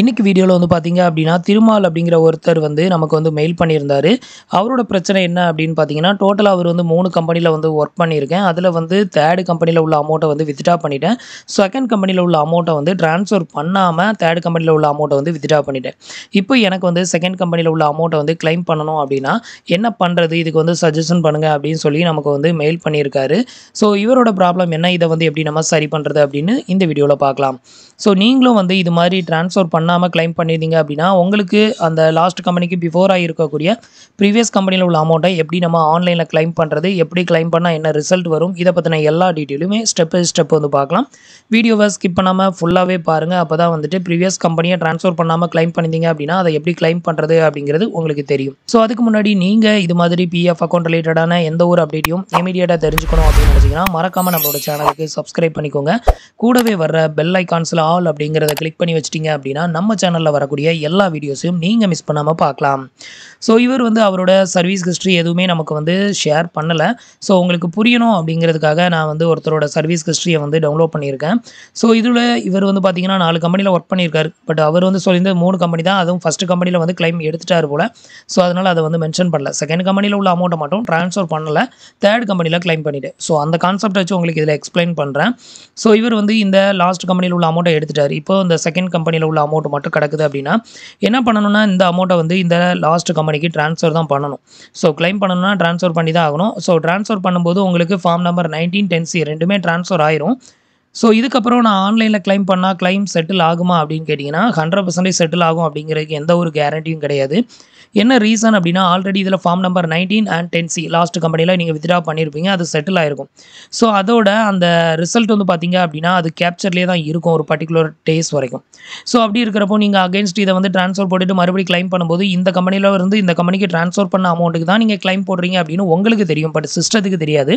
இன்னைக்கு வீடியோவில் வந்து பார்த்தீங்க அப்படின்னா திருமால் அப்படிங்கிற ஒருத்தர் வந்து நமக்கு வந்து மெயில் பண்ணியிருந்தார். அவரோட பிரச்சனை என்ன அப்படின்னு பார்த்தீங்கன்னா, டோட்டலாக அவர் வந்து 3 கம்பெனியில் வந்து ஒர்க் பண்ணியிருக்கேன். அதில் வந்து தேர்டு கம்பெனியில் உள்ள அமௌண்ட்டை வந்து வித்ட்ரா பண்ணிட்டேன். செகண்ட் கம்பெனியில் உள்ள அமௌண்ட்டை வந்து ட்ரான்ஸ்ஃபர் பண்ணாமல் தேர்ட் கம்பெனியில் உள்ள அமௌண்ட்டை வந்து வித்ட்ரா பண்ணிட்டேன். இப்போ எனக்கு வந்து செகண்ட் கம்பெனியில் உள்ள அமௌண்ட்டை வந்து கிளைம் பண்ணணும் அப்படின்னா என்ன பண்ணுறது, இதுக்கு வந்து சஜஷன் பண்ணுங்கள் அப்படின்னு சொல்லி நமக்கு வந்து மெயில் பண்ணியிருக்காரு. ஸோ இவரோட ப்ராப்ளம் என்ன, இதை வந்து எப்படி நம்ம சரி பண்ணுறது அப்படின்னு இந்த வீடியோவில் பார்க்கலாம். ஸோ நீங்களும் வந்து இது மாதிரி ட்ரான்ஸ்ஃபர் பண்ணாமல் கிளைம் பண்ணியிருந்தீங்க அப்படின்னா உங்களுக்கு அந்த லாஸ்ட் கம்பெனிக்கு பிஃபோராக இருக்கக்கூடிய ப்ரீவியஸ் கம்பெனியில் உள்ள அமௌண்ட்டை எப்படி நம்ம ஆன்லைனில் கிளைம் பண்ணுறது, எப்படி கிளைம் பண்ணால் என்ன ரிசல்ட் வரும், இதை பற்றின எல்லா டீட்டெயிலுமே ஸ்டெப் பை ஸ்டெப் வந்து பார்க்கலாம். வீடியோவை ஸ்கிப் பண்ணாமல் ஃபுல்லாகவே பாருங்கள். அப்போ தான் வந்துட்டு ப்ரீவியஸ் கம்பெனியை ட்ரான்ஸ்ஃபர் பண்ணாமல் கிளைம் பண்ணியிருந்தீங்க அப்படின்னா அதை எப்படி கிளைம் பண்ணுறது அப்படிங்கிறது உங்களுக்கு தெரியும். ஸோ அதுக்கு முன்னாடி நீங்கள் இது மாதிரி பிஎஃப் அக்கௌண்ட் ரிலேட்டடான எந்த ஒரு அப்டேட்டையும் இமீடியட்டாக தெரிஞ்சுக்கணும் அப்படின்னு நினச்சிங்கன்னா மறக்காமல் நம்மளோட சேனலுக்கு சப்ஸ்கிரைப் பண்ணிக்கோங்க. கூடவே வர்ற பெல் ஐக்கான்ஸில் ஆல் அப்படிங்கிறத கிளிக் பண்ணி வச்சிட்டிங்க அப்படின்னா நம்ம சேனலில் வரக்கூடிய எல்லா வீடியோஸையும் நீங்கள் மிஸ் பண்ணாமல் பார்க்கலாம். ஸோ இவர் வந்து அவரோட சர்வீஸ் ஹிஸ்ட்ரி எதுவுமே நமக்கு வந்து ஷேர் பண்ணலை. ஸோ உங்களுக்கு புரியணும் அப்படிங்கிறதுக்காக நான் வந்து ஒருத்தரோட சர்வீஸ் ஹிஸ்ட்ரியை வந்து டவுன்லோட் பண்ணியிருக்கேன். ஸோ இதில் இவர் வந்து பார்த்தீங்கன்னா 4 கம்பெனியில் ஒர்க் பண்ணியிருக்காரு. பட் அவர் வந்து சொல்லியிருந்த 3 கம்பெனி தான், அதுவும் ஃபஸ்ட்டு கம்பெனியில் வந்து கிளைம் எடுத்துட்டார் போல். ஸோ அதனால் அதை வந்து மென்ஷன் பண்ணல. செகண்ட் கம்பெனியில் உள்ள அமௌண்ட்டை மட்டும் ட்ரான்ஸ்ஃபர் பண்ணலை, தேர்ட் கம்பெனியில் கிளைம் பண்ணிவிட்டு. ஸோ அந்த கான்செப்ட் வச்சு உங்களுக்கு இதில் எக்ஸ்பிளைன் பண்ணுறேன். ஸோ இவர் வந்து இந்த லாஸ்ட் கம்பெனியில் உள்ள அமௌண்ட்டை எடுத்துட்டார். இப்போ இந்த செகண்ட் கம்பெனியில் உள்ள அமௌண்ட் மட்டும் கிடக்குது அப்படின்னா என்ன பண்ணணும்னா, இந்த அமௌண்ட்டை வந்து இந்த லாஸ்ட் கம்பெனிக்கு ட்ரான்ஸ்ஃபர் தான் பண்ணணும். ஸோ கிளைம் பண்ணணும்னா ட்ரான்ஸ்ஃபர் பண்ணி தான் ஆகணும். ஸோ ட்ரான்ஸ்ஃபர் பண்ணும்போது உங்களுக்கு ஃபார்ம் நம்பர் 1910C ரெண்டுமே ட்ரான்ஸ்ஃபர் ஆயிரும். ஸோ இதுக்கப்புறம் நான் ஆன்லைனில் கிளைம் பண்ணால் கிளைம் செட்டில் ஆகுமா அப்படின்னு கேட்டிங்கன்னா 100% செட்டில் ஆகும் அப்படிங்கிறதுக்கு எந்த ஒரு கேரண்டியும் கிடையாது. என்ன ரீசன் அப்படின்னா, ஆல்ரெடி இதில் form number 19 and 10C last கம்பெனியில் நீங்கள் வித்ட்ரா பண்ணியிருப்பீங்க, அது செட்டில் ஆகிருக்கும். ஸோ அதோட அந்த ரிசல்ட் வந்து பார்த்தீங்க அப்படின்னா அது கேப்சர்லேயே தான் இருக்கும் ஒரு பர்டிகுலர் டேஸ் வரைக்கும். ஸோ அப்படி இருக்கிறப்போ நீங்கள் அகேன்ஸ்ட் இதை வந்து ட்ரான்ஸ்ஃபர் போட்டுட்டு மறுபடியும் கிளைம் பண்ணும்போது இந்த கம்பெனியில் இருந்து இந்த கம்பெனிக்கு ட்ரான்ஸ்ஃபர் பண்ண அமௌண்ட்டுக்கு தான் நீங்கள் கிளைம் போடுறீங்க அப்படின்னு உங்களுக்கு தெரியும், பட் சிஸ்டத்துக்கு தெரியாது.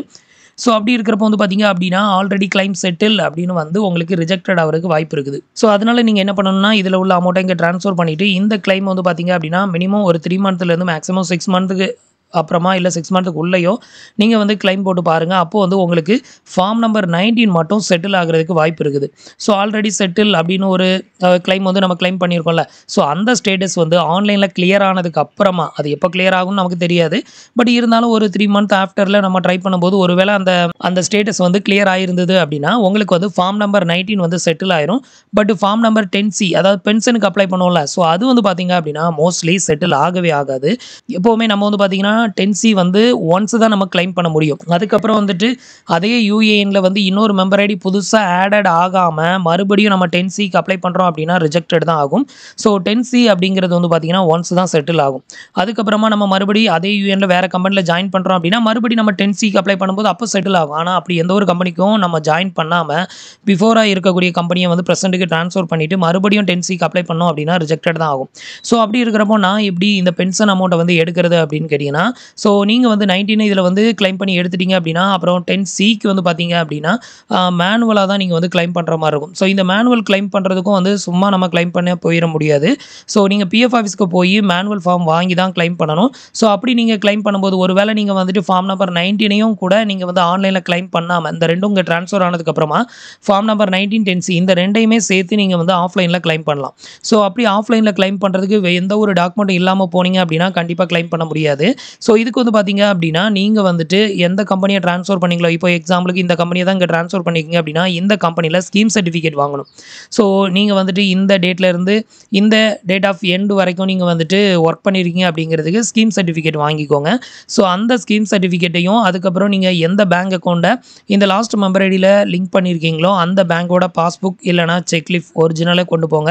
ஸோ அப்படி இருக்கிறப்போ வந்து பார்த்தீங்க அப்படின்னா ஆல்ரெடி கிளைம் செட்டில் அப்படின்னு வந்து உங்களுக்கு ரிஜெக்டட் ஆகிறதுக்கு வாய்ப்பு இருக்குது. ஸோ அதனால் நீங்கள் என்ன பண்ணணும்னா, இதில் உள்ள அமௌண்ட்டை இங்கே ட்ரான்ஸ்ஃபர் பண்ணிவிட்டு இந்த கிளைம் வந்து பார்த்தீங்க அப்படின்னா மினிமம் ஒரு 3 மந்த்லேருந்து மேக்ஸிமம் 6 மந்த்துக்கு அப்புறமா இல்லை 6 மந்த்துக்கு உள்ளேயோ நீங்கள் வந்து கிளைம் போட்டு பாருங்கள். அப்போது வந்து உங்களுக்கு ஃபார்ம் நம்பர் 19 மட்டும் செட்டில் ஆகிறதுக்கு வாய்ப்பு இருக்குது. ஸோ ஆல்ரெடி செட்டில் அப்படின்னு ஒரு கிளைம் வந்து நம்ம கிளைம் பண்ணியிருக்கோம்ல, ஸோ அந்த ஸ்டேட்டஸ் வந்து ஆன்லைனில் கிளியர் ஆனதுக்கு அப்புறமா, அது எப்போ கிளியர் ஆகும்னு நமக்கு தெரியாது, பட் இருந்தாலும் ஒரு 3 மந்த் ஆஃப்டரில் நம்ம ட்ரை பண்ணும்போது ஒருவேளை அந்த ஸ்டேட்டஸ் வந்து கிளியர் ஆகிருந்தது அப்படின்னா உங்களுக்கு வந்து ஃபார்ம் நம்பர் 19 வந்து செட்டில் ஆயிரும். பட் ஃபார்ம் நம்பர் 10C அதாவது பென்ஷனுக்கு அப்ளை பண்ணுவோம்ல, ஸோ அது வந்து பார்த்தீங்க அப்படின்னா மோஸ்ட்லி செட்டில் ஆகவே ஆகாது. எப்போவுமே நம்ம வந்து பார்த்தீங்கன்னா 10C வந்து ஒன்ஸ் தான் நம்ம கிளைம் பண்ண முடியும். அதுக்கப்புறம் வந்துட்டு அதே UANல வந்து இன்னொரு மெம்பர் ஐடி புதுசாக ஆடட் ஆகாமல் மறுபடியும் நம்ம 10Cக்கு அப்ளை பண்ணுறோம் அப்படின்னா ரிஜெக்டட் தான் ஆகும். ஸோ 10C அப்படிங்கிறது வந்து பார்த்தீங்கன்னா ஒன்ஸ் தான் செட்டில் ஆகும். அதுக்கப்புறமா நம்ம மறுபடியும் அதே UANல வேறு கம்பெனியில் ஜாயின் பண்ணுறோம் அப்படின்னா மறுபடியும் நம்ம 10Cக்கு அப்ளை பண்ணும்போது அப்போ செட்டில் ஆகும். ஆனால் அப்படி எந்த ஒரு கம்பெனிக்கும் நம்ம ஜாயின் பண்ணாமல் பிஃபோராக இருக்கக்கூடிய கம்பெனியை வந்து ப்ரெசென்ட்டுக்கு ட்ரான்ஸ்ஃபர் பண்ணிவிட்டு மறுபடியும் 10Cக்கு அப்ளை பண்ணோம் அப்படின்னா ரிஜெக்டட் தான் ஆகும். ஸோ அப்படி இருக்கிறப்போ நான் எப்படி இந்த பென்ஷன் அமௌண்ட்டை வந்து எடுக்கிறது அப்படின்னு கேட்டிங்கன்னா, ஸோ நீங்கள் வந்து 19 இதில் வந்து கிளைம் பண்ணி எடுத்துட்டீங்க அப்படின்னா அப்புறம் 10Cக்கு வந்து பார்த்தீங்க அப்படின்னா மேனுவலாக தான் நீங்கள் வந்து கிளைம் பண்ணுற மாதிரி இருக்கும். ஸோ இந்த மேனுவல் கிளைம் பண்ணுறதுக்கும் வந்து சும்மா நம்ம கிளைம் பண்ண போயிட முடியாது. ஸோ நீங்கள் PF ஆஃபீஸ்க்கு போய் மேனுவல் ஃபார்ம் வாங்கி தான் கிளைம் பண்ணணும். ஸோ அப்படி நீங்கள் கிளைம் பண்ணும்போது ஒருவேளை நீங்கள் வந்துட்டு ஃபார்ம் நம்பர் 19ஐயும் கூட நீங்கள் வந்து ஆன்லைனில் கிளைம் பண்ணாமல் இந்த ரெண்டும் உங்கள் ட்ரான்ஸ்ஃபர் ஆனதுக்கப்புறமா ஃபார்ம் நம்பர் 19 10C இந்த ரெண்டையுமே சேர்த்து நீங்கள் வந்து ஆஃப்லைனில் கிளைம் பண்ணலாம். ஸோ அப்படி ஆஃப்லைனில் கிளைம் பண்ணுறதுக்கு எந்த ஒரு டாக்குமெண்ட் இல்லாமல் போனீங்க அப்படின்னா கண்டிப்பாக கிளைம் பண்ண முடியாது. ஸோ இதுக்கு வந்து பார்த்தீங்க அப்படின்னா நீங்கள் வந்துட்டு எந்த கம்பெனியை ட்ரான்ஸ்ஃபர் பண்ணிங்களோ, இப்போ எக்ஸாம்பிளுக்கு இந்த கம்பெனியை தான் இங்கே ட்ரான்ஸ்ஃபர் பண்ணிக்கிங்க அப்படின்னா இந்த கம்பெனியில் ஸ்கீம் சர்டிஃபிகேட் வாங்கணும். ஸோ நீங்கள் வந்துட்டு இந்த டேட்லேருந்து இந்த டேட் ஆஃப் எண்டு வரைக்கும் நீங்கள் வந்துட்டு ஒர்க் பண்ணியிருக்கீங்க அப்படிங்கிறதுக்கு ஸ்கீம் சர்டிஃபிகேட் வாங்கிக்கோங்க. ஸோ அந்த ஸ்கீம் சர்டிஃபிகேட்டையும் அதுக்கப்புறம் நீங்கள் எந்த பேங்க் அக்கௌண்ட்டை இந்த லாஸ்ட் மெம்பர் ஐடியில் லிங்க் பண்ணியிருக்கீங்களோ அந்த பேங்கோட பாஸ்புக் இல்லைனா செக்லீஃப் ஒரிஜினலே கொண்டு போங்க.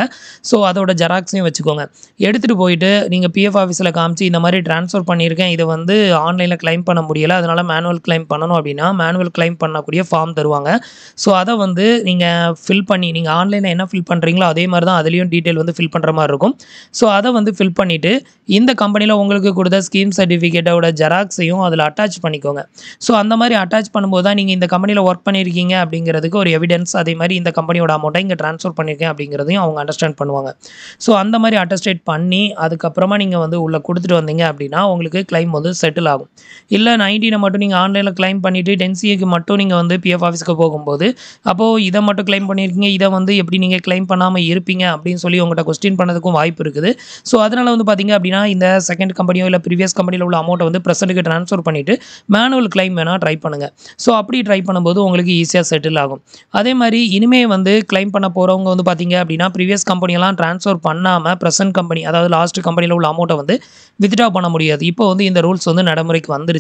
ஸோ அதோட ஜெராக்ஸையும் வச்சுக்கோங்க. எடுத்துகிட்டு போயிட்டு நீங்கள் PF ஆஃபீஸில் காமிச்சு இந்த மாதிரி ட்ரான்ஸ்ஃபர் பண்ணியிருக்கேன், இதை வந்து ஆன்லைனில் கிளைம் பண்ண முடியலை, அதனால் மேனுவல் கிளைம் பண்ணணும் அப்படின்னா மேனுவல் கிளைம் பண்ணக்கூடிய ஃபார்ம் தருவாங்க. ஸோ அதை வந்து நீங்கள் ஃபில் பண்ணி, நீங்கள் ஆன்லைனில் என்ன ஃபில் பண்ணுறீங்களோ அதே மாதிரி தான் அதுலேயும் டீட்டெயில் வந்து ஃபில் பண்ணுற மாதிரி இருக்கும். ஸோ அதை வந்து ஃபில் பண்ணிவிட்டு இந்த கம்பெனியில் உங்களுக்கு கொடுத்த ஸ்கீம் சர்டிஃபிகேட்டோட ஜெராக்ஸையும் அதில் அட்டாச் பண்ணிக்கோங்க. ஸோ அந்த மாதிரி அட்டாச் பண்ணும்போது தான் நீங்கள் இந்த கம்பெனியில் ஒர்க் பண்ணியிருக்கீங்க அப்படிங்கிறதுக்கு ஒரு எவிடன்ஸ், அதே மாதிரி இந்த கம்பெனியோட அமௌண்ட்டை இங்கே ட்ரான்ஸ்ஃபர் பண்ணியிருக்கேன் அப்படிங்கிறதையும் அவங்க அண்டர்ஸ்டாண்ட் பண்ணுவாங்க. ஸோ அந்த மாதிரி அட்டஸ்டேட் பண்ணி அதுக்கப்புறமா நீங்கள் வந்து உள்ளே கொடுத்துட்டு வந்தீங்க அப்படின்னா உங்களுக்கு கிளைம் claim வந்து settle ஆகும். இல்லை 90 மட்டும் நீங்கள் ஆன்லைனில் கிளைம் பண்ணிவிட்டு 10Cக்கு மட்டும் நீங்கள் வந்து பிஎஃப் ஆஃபீஸ்க்கு போகும்போது அப்போது இதை மட்டும் கிளைம் பண்ணியிருக்கீங்க, இதை வந்து எப்படி நீங்கள் கிளைம் பண்ணாமல் இருப்பீங்க அப்படின்னு சொல்லி உங்கள்கிட்ட கொஸ்டின் பண்ணதுக்கும் வாய்ப்பு இருக்குது. ஸோ அதனால் வந்து பார்த்தீங்க அப்படின்னா இந்த செகண்ட் கம்பெனியோ இல்லை ப்ரீவியஸ் கம்பெனியில் உள்ள அமௌண்ட்டை வந்து ப்ரெசென்ட்டுக்கு ட்ரான்ஸ்ஃபர் பண்ணிவிட்டு மேனுவல் கிளைம் வேணால் ட்ரை பண்ணுங்கள். ஸோ அப்படி ட்ரை பண்ணும்போது உங்களுக்கு ஈஸியாக செட்டில் ஆகும். அதே மாதிரி இனிமேல் வந்து கிளைம் பண்ண போகிறவங்க வந்து பார்த்தீங்க அப்படின்னா ப்ரீவியஸ் கம்பெனியெல்லாம் ட்ரான்ஸ்ஃபர் பண்ணாமல் ப்ரெசென்ட் கம்பெனி, அதாவது லாஸ்ட் கம்பெனியில் உள்ள அமௌண்ட்டை வந்து வித்ட்ரா பண்ண முடியாது. இப்போ வந்து இந்த ரூல்ஸ் வந்து நடைமுறைக்கு வந்துருச்சு.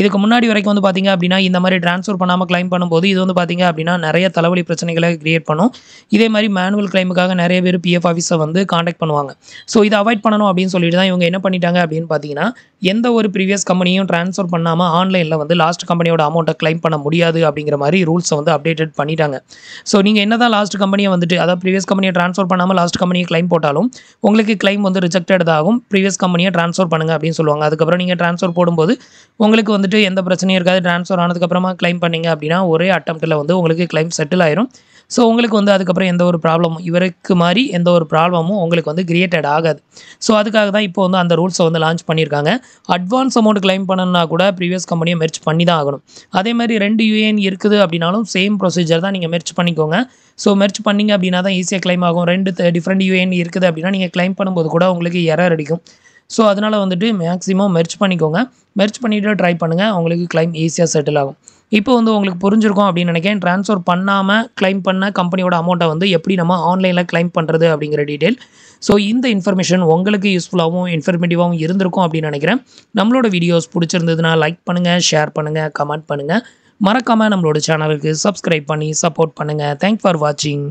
இதுக்கு முன்னாடி வரைக்கும் வந்து பார்த்தீங்க அப்படின்னா இந்த மாதிரி ட்ரான்ஸ்ஃபர் பண்ணாமல் கிளைம் பண்ணும்போது இது வந்து பார்த்தீங்க அப்படின்னா நிறைய தலைவலி பிரச்சனைகளை கிரியேட் பண்ணும். இதே மாதிரி மேனுவல் கிளைமுக்காக நிறைய பேர் பிஎஃப் ஆஃபீஸை வந்து காண்டாக்ட் பண்ணுவாங்க. ஸோ இதை அவாய்ட் பண்ணணும் அப்படின்னு சொல்லிட்டு தான் இவங்க என்ன பண்ணிட்டாங்க அப்படின்னு பார்த்தீங்கன்னா எந்த ஒரு ப்ரீவியஸ் கம்பெனியும் ட்ரான்ஸ்ஃபர் பண்ணாமல் ஆன்லைனில் வந்து லாஸ்ட் கம்பெனியோட அமௌண்ட்டை கிளைம் பண்ண முடியாது அப்படிங்கிற மாதிரி ரூல்ஸை வந்து அப்டேட்டட் பண்ணிட்டாங்க. ஸோ நீங்கள் என்ன தான் லாஸ்ட் கம்பெனியை வந்துட்டு, அதாவது ப்ரீவியஸ் கம்பெனியை ட்ரான்ஸ்ஃபர் பண்ணாமல் லாஸ்ட் கம்பெனியை கிளைம் போட்டாலும் உங்களுக்கு கிளைம் வந்து ரிஜெக்டட் ஆகும். ப்ரீவியஸ் கம்பெனியை ட்ரான்ஸ்ஃபர் பண்ணுங்கள் அப்படின்னு சொல்லுவாங்க. அதுக்கப்புறம் நீங்கள் ட்ரான்ஸ்ஃபர் போடும்போது உங்களுக்கு வந்துட்டு எந்த பிரச்சனையும் இருக்காது. ட்ரான்ஸ்ஃபர் ஆனதுக்கப்புறமா கிளைம் பண்ணிங்க அப்படின்னா ஒரே அட்டெம்ப்ட்டில் வந்து உங்களுக்கு கிளைம் செட்டில் ஆயிரும். ஸோ உங்களுக்கு வந்து அதுக்கப்புறம் எந்த ஒரு ப்ராப்ளமும், இவருக்கு மாதிரி எந்த ஒரு ப்ராப்ளமும் உங்களுக்கு வந்து கிரியேட்டட் ஆகாது. ஸோ அதுக்காக தான் இப்போ வந்து அந்த ரூல்ஸை வந்து லான்ச் பண்ணியிருக்காங்க. அட்வான்ஸ் அமௌண்ட் கிளைம் பண்ணணும்னா கூட ப்ரீவியஸ் கம்பெனியை மெர்ச் பண்ணி தான் ஆகணும். அதே மாதிரி 2 யூஏஎன் இருக்குது அப்படின்னாலும் சேம் ப்ரொசீஜர் தான், நீங்கள் மெர்ச் பண்ணிக்கோங்க. ஸோ மெர்ச் பண்ணிங்க அப்படின்னா தான் ஈஸியாக கிளைம் ஆகும். 2 டிஃப்ரெண்ட் யூஏஎன் இருக்குது அப்படின்னா நீங்கள் கிளைம் பண்ணும்போது கூட உங்களுக்கு எரர் அடிக்கும். ஸோ அதனால் வந்துட்டு மேக்ஸிமம் மெர்ச் பண்ணிக்கோங்க. மெர்ச் பண்ணிவிட்டு ட்ரை பண்ணுங்கள், உங்களுக்கு கிளைம் ஈஸியாக செட்டில் ஆகும். இப்போ வந்து உங்களுக்கு புரிஞ்சிருக்கும் அப்படின்னு நினைக்கிறேன். ட்ரான்ஸ்ஃபர் பண்ணாமல் கிளைம் பண்ண கம்பெனியோட அமௌண்ட்டை வந்து எப்படி நம்ம ஆன்லைனில் கிளைம் பண்ணுறது அப்படிங்கிற டீட்டெயில். ஸோ இந்த இன்ஃபர்மேஷன் உங்களுக்கு யூஸ்ஃபுல்லாகவும் இன்ஃபர்மேட்டிவாகவும் இருந்திருக்கும் அப்படின்னு நினைக்கிறேன். நம்மளோட வீடியோஸ் பிடிச்சிருந்ததுன்னா லைக் பண்ணுங்கள், ஷேர் பண்ணுங்கள், கமெண்ட் பண்ணுங்கள். மறக்காமல் நம்மளோட சேனலுக்கு சப்ஸ்கிரைப் பண்ணி சப்போர்ட் பண்ணுங்கள். தேங்க்ஸ் ஃபார் வாட்சிங்.